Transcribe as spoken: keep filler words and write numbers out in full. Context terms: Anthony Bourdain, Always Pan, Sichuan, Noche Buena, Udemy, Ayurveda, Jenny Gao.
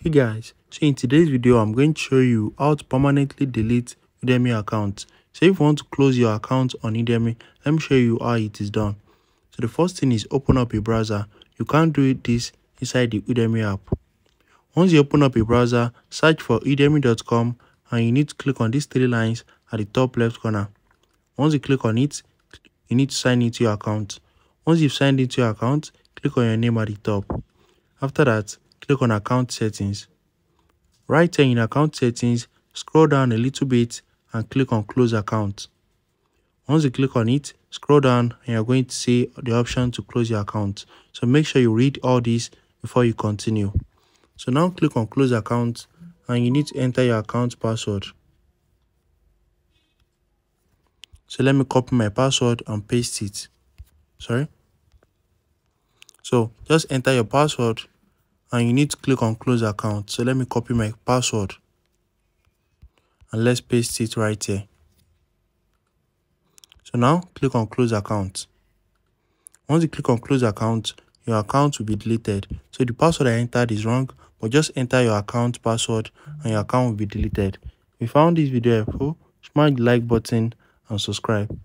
Hey guys, so in today's video I'm going to show you how to permanently delete Udemy account. So if you want to close your account on Udemy, let me show you how it is done. So the first thing is open up a browser. You can't do this inside the Udemy app. Once you open up a browser, search for udemy dot com and you need to click on these three lines at the top left corner. Once you click on it, you need to sign into your account. Once you've signed into your account, click on your name at the top. After that, click on account settings. Right here in account settings, scroll down a little bit and click on close account. Once you click on it, scroll down and you're going to see the option to close your account. So make sure you read all this before you continue. So now click on close account and you need to enter your account password. So let me copy my password and paste it. Sorry. So just enter your password and you need to click on close account. So let me copy my password and let's paste it right here. So now click on close account. Once you click on close account, your account will be deleted. So the password I entered is wrong, but just enter your account password and your account will be deleted. If you found this video helpful, smash the like button and subscribe.